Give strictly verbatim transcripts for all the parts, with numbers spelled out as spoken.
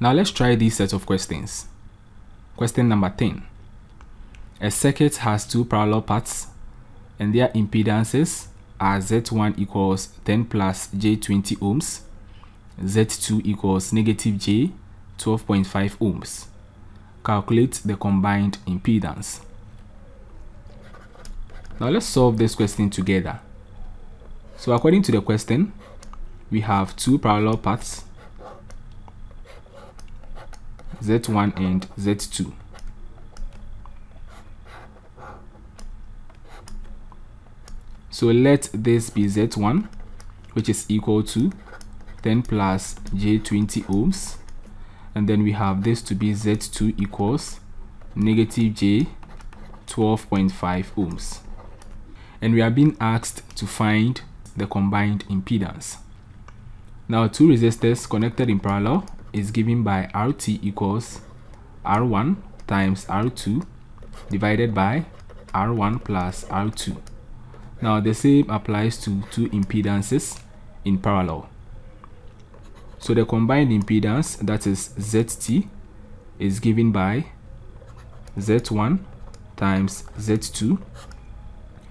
Now let's try these set of questions. Question number ten. A circuit has two parallel parts and their impedances are Z one equals ten plus J twenty ohms, Z two equals negative J twelve point five ohms. Calculate the combined impedance. Now let's solve this question together. So according to the question, we have two parallel paths, Z one and Z two. So let this be Z one, which is equal to ten plus J twenty ohms, and then we have this to be Z two equals negative J twelve point five ohms. And we are being asked to find the combined impedance. Now two resistors connected in parallel is given by R T equals R one times R two divided by R one plus R two. Now the same applies to two impedances in parallel. So the combined impedance, that is Z T, is given by Z one times Z two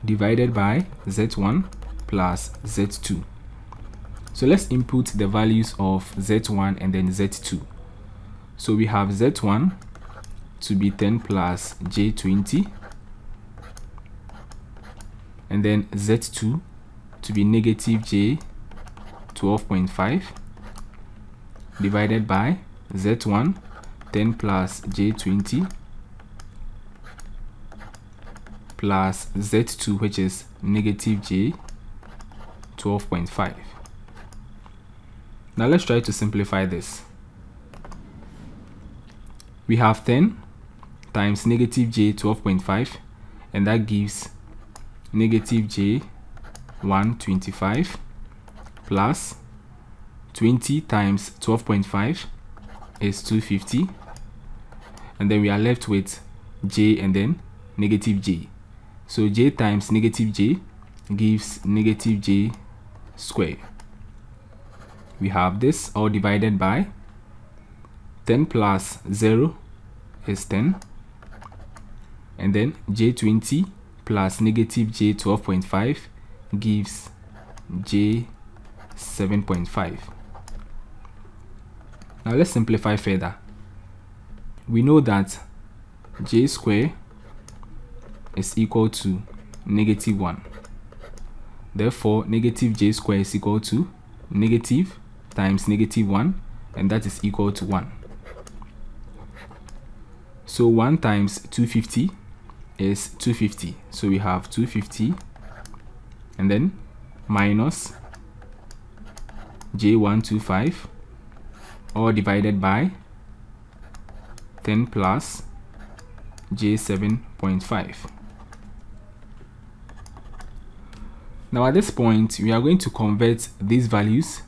divided by Z one plus Z two. So let's input the values of Z one and then Z two. So we have Z one to be ten plus J twenty, and then Z two to be negative J twelve point five divided by Z one ten plus J twenty plus Z two, which is negative J twelve point five. Now let's try to simplify this. We have ten times negative J twelve point five, and that gives negative J one twenty-five plus twenty times twelve point five is two hundred fifty, and then we are left with J and then negative J. So J times negative J gives negative J squared. We have this all divided by ten plus zero is ten, and then J twenty plus negative J twelve point five gives J seven point five. Now let's simplify further. We know that J squared is equal to negative one. Therefore, negative J squared is equal to negative times negative one, and that is equal to one. So one times two hundred fifty is two hundred fifty. So we have two hundred fifty, and then minus J one twenty-five, all divided by ten plus J seven point five. Now at this point, we are going to convert these values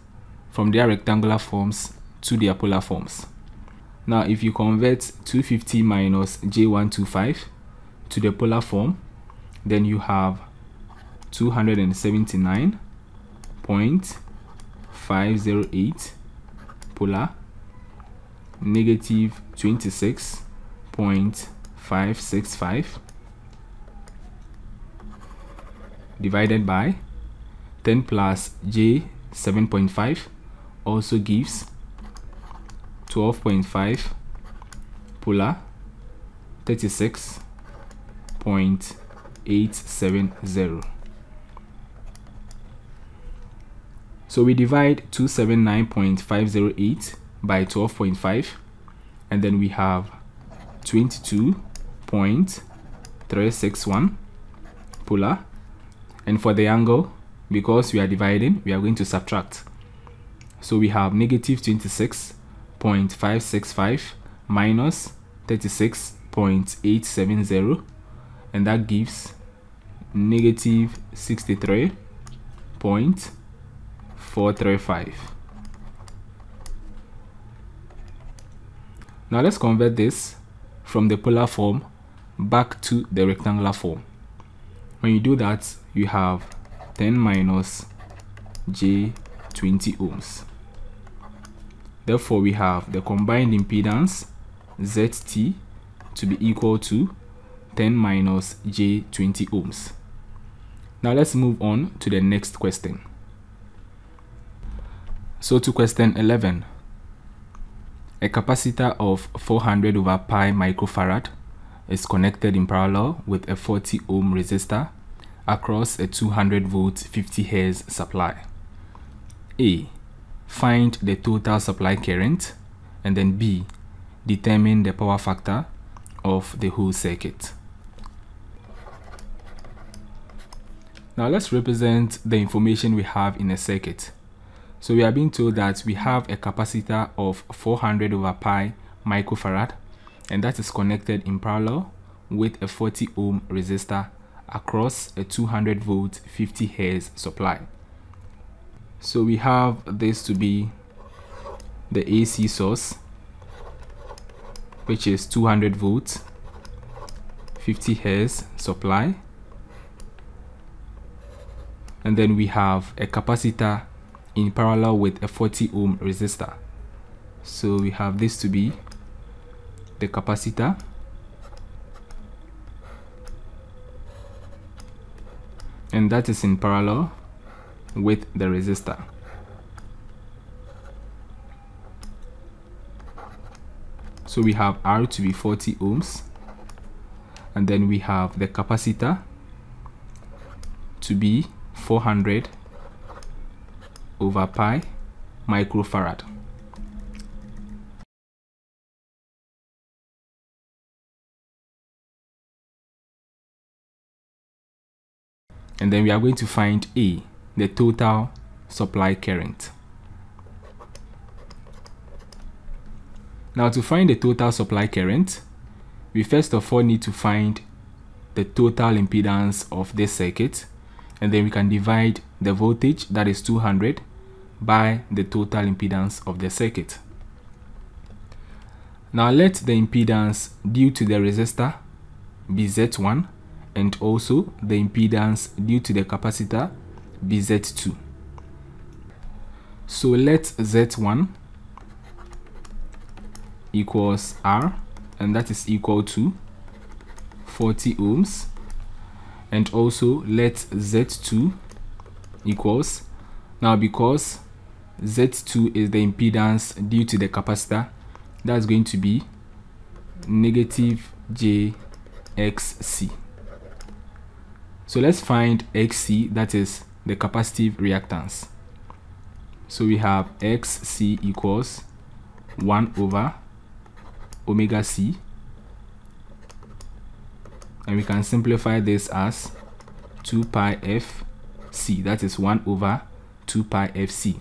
from their rectangular forms to their polar forms. Now if you convert two hundred fifty minus J one twenty-five to the polar form, then you have two hundred seventy-nine point five zero eight polar negative twenty-six point five six five divided by ten plus J seven point five also gives twelve point five polar thirty-six point eight seven zero. So we divide two hundred seventy-nine point five zero eight by twelve point five, and then we have twenty-two point three six one polar. And for the angle, because we are dividing, we are going to subtract. So we have negative twenty-six point five six five minus thirty-six point eight seven zero, and that gives negative sixty-three point four three five. Now let's convert this from the polar form back to the rectangular form. When you do that, you have ten minus J twenty ohms. Therefore, we have the combined impedance Z T to be equal to ten minus J twenty ohms. Now let's move on to the next question. So to question eleven, a capacitor of four hundred over pi microfarad is connected in parallel with a forty ohm resistor across a two hundred volt fifty hertz supply. A. Find the total supply current, and then B. Determine the power factor of the whole circuit. Now let's represent the information we have in a circuit. So we are being told that we have a capacitor of four hundred over pi microfarad, and that is connected in parallel with a forty ohm resistor across a two hundred volt fifty hertz supply. So we have this to be the A C source, which is two hundred volts, fifty hertz supply, and then we have a capacitor in parallel with a forty ohm resistor. So we have this to be the capacitor, and that is in parallel with the resistor. So we have R to be forty ohms, and then we have the capacitor to be four hundred over pi microfarad. And then we are going to find A, the total supply current. Now to find the total supply current, we first of all need to find the total impedance of this circuit, and then we can divide the voltage, that is two hundred, by the total impedance of the circuit. Now let the impedance due to the resistor be Z one, and also the impedance due to the capacitor be Z two. So let Z one equals R, and that is equal to forty ohms, and also let Z two equals, now because Z two is the impedance due to the capacitor, that's going to be negative J X C. So let's find X C, that is the capacitive reactance. So we have X C equals one over omega C, and we can simplify this as two pi F C, that is one over two pi F C.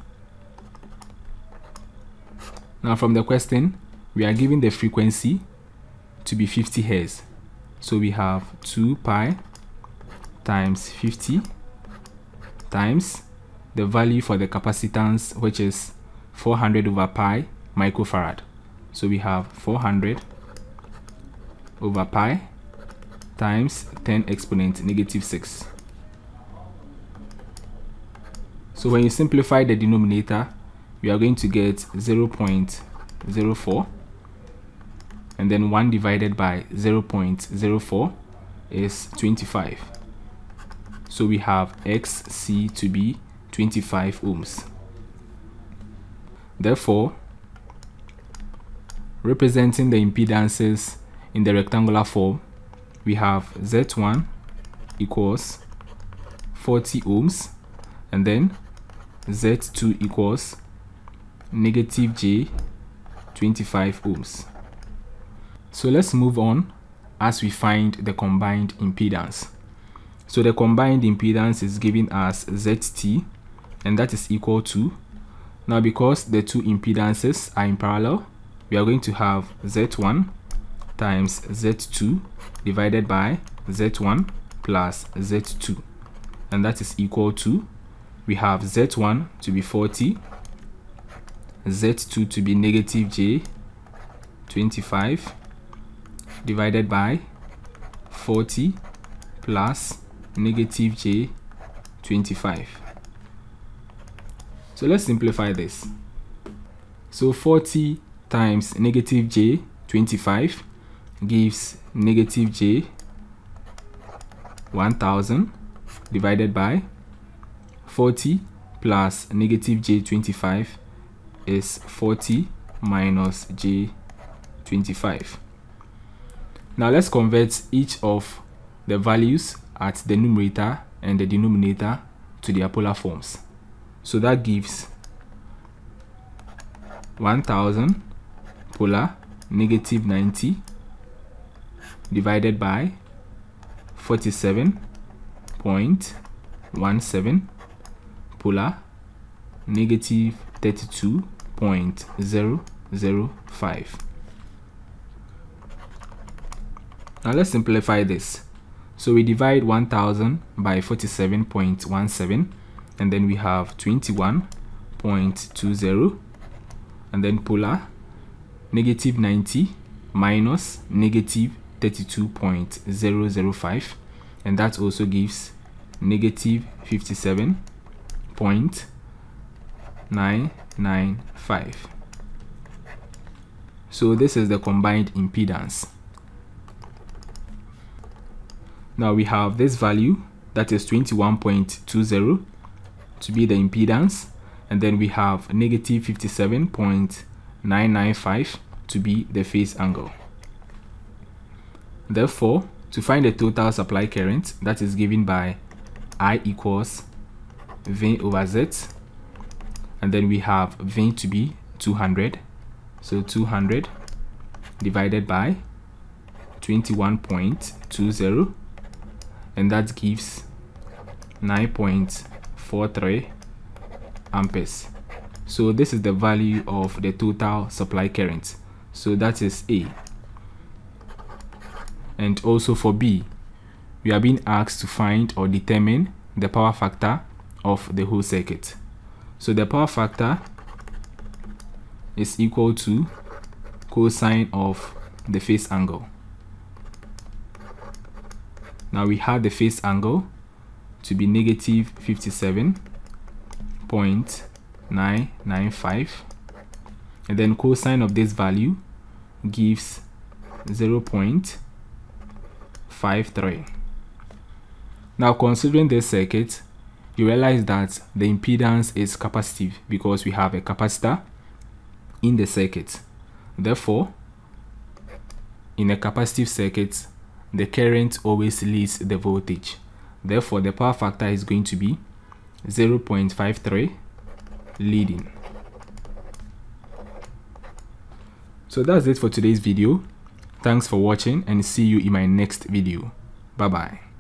Now from the question, we are given the frequency to be fifty hertz. So we have two pi times fifty times the value for the capacitance, which is four hundred over pi microfarad. So we have four hundred over pi times ten exponent negative six. So when you simplify the denominator, we are going to get zero point zero four, and then one divided by zero point zero four is twenty-five. So we have X C to be twenty-five ohms. Therefore, representing the impedances in the rectangular form, we have Z one equals forty ohms, and then Z two equals negative J twenty-five ohms. So let's move on as we find the combined impedance. So the combined impedance is given as Z T, and that is equal to, now because the two impedances are in parallel, we are going to have Z one times Z two divided by Z one plus Z two, and that is equal to, we have Z one to be forty, Z two to be negative J twenty-five divided by forty plus negative J twenty-five. So let's simplify this. So forty times negative j, twenty-five, gives negative j, one thousand, divided by forty plus negative j, twenty-five, is forty minus j, twenty-five. Now let's convert each of the values at the numerator and the denominator to their polar forms. So that gives one thousand polar negative ninety divided by forty-seven point one seven polar negative thirty-two point zero zero five. Now let's simplify this. So we divide one thousand by forty-seven point one seven, and then we have twenty-one point two zero, and then polar negative ninety minus negative thirty-two point zero zero five, and that also gives negative fifty-seven point nine nine five. So this is the combined impedance. Now we have this value that is twenty-one point two zero to be the impedance, and then we have negative fifty-seven point nine nine five to be the phase angle. Therefore, to find the total supply current, that is given by I equals V over Z, and then we have V to be two hundred, so two hundred divided by twenty-one point two zero, and that gives nine point four three amperes. So this is the value of the total supply current. So that is A. And also for B, we are being asked to find or determine the power factor of the whole circuit. So the power factor is equal to cosine of the phase angle. Now we have the phase angle to be negative fifty-seven point nine nine five, and then cosine of this value gives zero point five three. Now considering this circuit, you realize that the impedance is capacitive because we have a capacitor in the circuit. Therefore, in a capacitive circuit, the current always leads the voltage. Therefore, the power factor is going to be zero point five three leading. So that's it for today's video. Thanks for watching, and see you in my next video. Bye bye.